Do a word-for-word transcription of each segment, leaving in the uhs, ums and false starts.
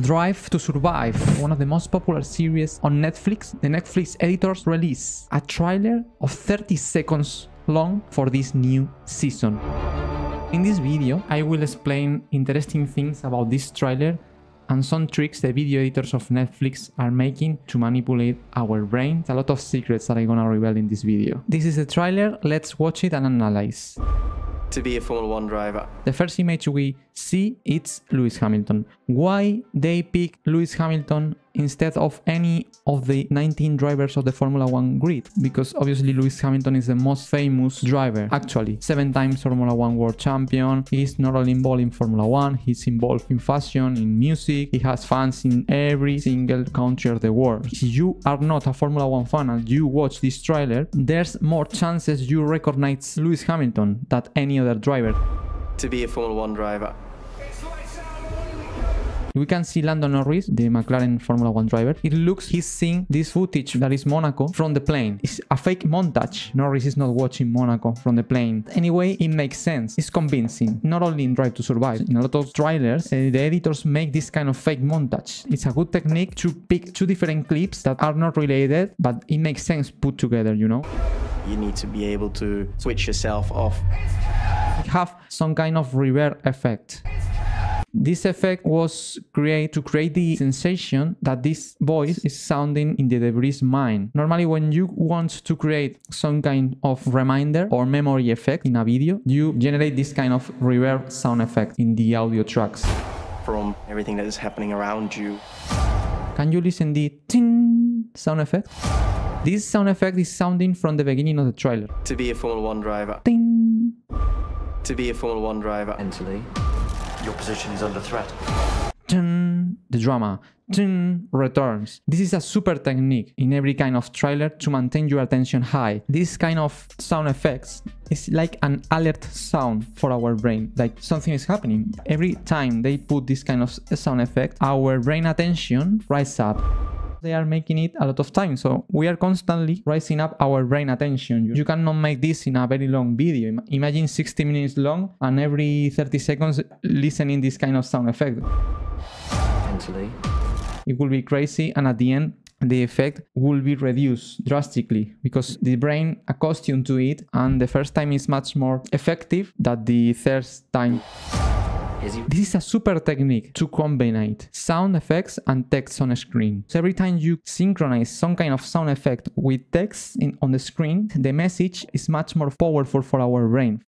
Drive to Survive, one of the most popular series on Netflix. The Netflix editors release a trailer of thirty seconds long for this new season. In this video, I will explain interesting things about this trailer and some tricks the video editors of Netflix are making to manipulate our brains. A lot of secrets that I'm gonna reveal in this video. This is the trailer, let's watch it and analyze. To be a Formula One driver. The first image we see is Lewis Hamilton. Why they pick Lewis Hamilton instead of any of the nineteen drivers of the Formula One grid? Because obviously Lewis Hamilton is the most famous driver, actually. Seven times Formula One world champion. He's not only involved in Formula One, he's involved in fashion, in music. He has fans in every single country of the world. If you are not a Formula One fan and you watch this trailer, there's more chances you recognize Lewis Hamilton than any other driver. To be a Formula One driver. We can see Lando Norris, the McLaren Formula One driver. It looks he's seeing this footage that is Monaco from the plane. It's a fake montage. Norris is not watching Monaco from the plane. Anyway, it makes sense. It's convincing. Not only in Drive to Survive. In a lot of trailers, uh, the editors make this kind of fake montage. It's a good technique to pick two different clips that are not related, but it makes sense put together, you know? You need to be able to switch yourself off. Have some kind of reverb effect. This effect was created to create the sensation that this voice is sounding in the debris mine. Normally, when you want to create some kind of reminder or memory effect in a video, you generate this kind of reverb sound effect in the audio tracks. From everything that is happening around you. Can you listen the ting sound effect? This sound effect is sounding from the beginning of the trailer. To be a Formula One driver. Ting. To be a Formula One driver. Mentally. Your position is under threat. Dun, the drama. Dun, returns. This is a super technique in every kind of trailer to maintain your attention high. This kind of sound effects is like an alert sound for our brain, like something is happening. Every time they put this kind of sound effect, our brain attention rises up. They are making it a lot of time, so we are constantly rising up our brain attention. You cannot make this in a very long video. Imagine sixty minutes long and every thirty seconds listening this kind of sound effect. Mentally. It will be crazy, and at the end the effect will be reduced drastically because the brain accustomed to it, and the first time is much more effective than the third time. This is a super technique to combine sound effects and text on a screen. So every time you synchronize some kind of sound effect with text in, on the screen, the message is much more powerful for our brain.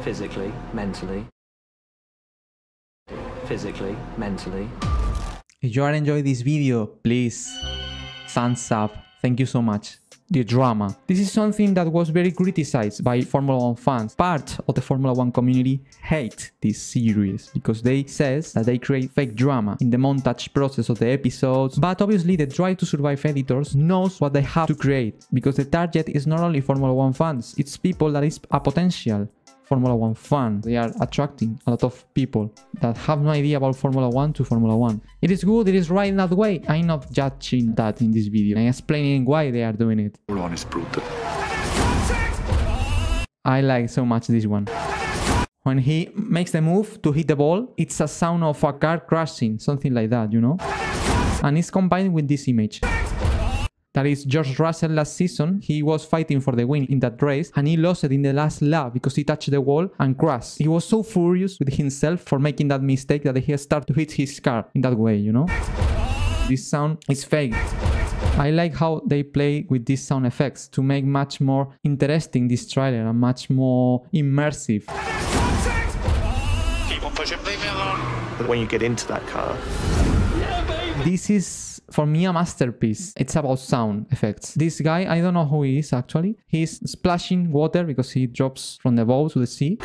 Physically, mentally. Physically, mentally. If you are enjoying this video, please thumbs up. Thank you so much. The drama. This is something that was very criticized by Formula One fans. Part of the Formula One community hate this series because they says that they create fake drama in the montage process of the episodes. But obviously the Drive to Survive editors knows what they have to create, because the target is not only Formula One fans, it's people that is a potential Formula One fan. They are attracting a lot of people that have no idea about Formula One to Formula One. It is good, it is right in that way. I'm not judging that in this video. I'm explaining why they are doing it. Formula One is brutal. I like so much this one. When he makes the move to hit the ball, it's a sound of a car crashing, something like that, you know? And it's combined with this image. That is George Russell last season. He was fighting for the win in that race and he lost it in the last lap because he touched the wall and crashed. He was so furious with himself for making that mistake that he started to hit his car in that way, you know? This sound is fake. I like how they play with these sound effects to make much more interesting this trailer and much more immersive. Keep on pushing, leave me alone. When you get into that car... This is, for me, a masterpiece. It's about sound effects. This guy, I don't know who he is, actually. He's splashing water because he drops from the boat to the sea.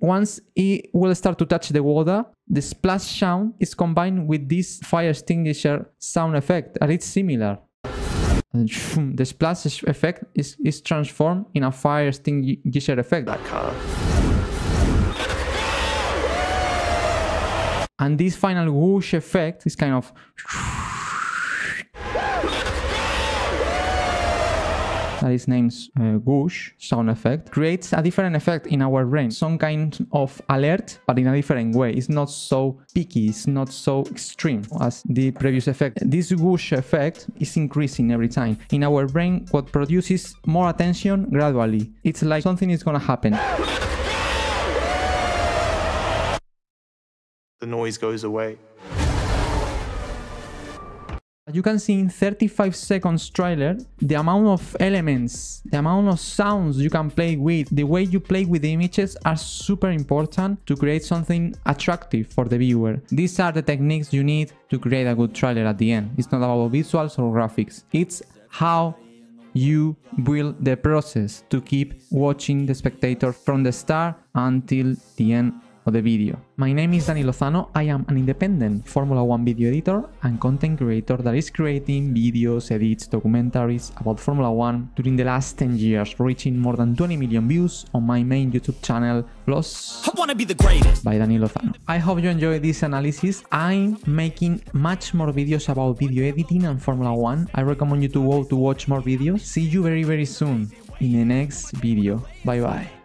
Once he will start to touch the water, the splash sound is combined with this fire extinguisher sound effect, and it's similar. The splash effect is, is transformed in a fire extinguisher effect. That car. And this final whoosh effect is kind of... that is named uh, whoosh sound effect, creates a different effect in our brain, some kind of alert, but in a different way. It's not so picky, it's not so extreme as the previous effect. This whoosh effect is increasing every time. In our brain, what produces more attention gradually. It's like something is gonna happen. The noise goes away. You can see in thirty-five seconds trailer the amount of elements, the amount of sounds you can play with, the way you play with the images are super important to create something attractive for the viewer. These are the techniques you need to create a good trailer at the end. It's not about visuals or graphics. It's how you build the process to keep watching the spectator from the start until the end of the video. My name is Dani Lozano. I am an independent Formula One video editor and content creator that is creating videos, edits, documentaries about Formula One during the last ten years, reaching more than twenty million views on my main YouTube channel, plus I Wanna Be the Greatest by Dani Lozano. I hope you enjoy this analysis. I'm making much more videos about video editing and Formula One. I recommend you to go to watch more videos. See you very very soon in the next video. Bye bye.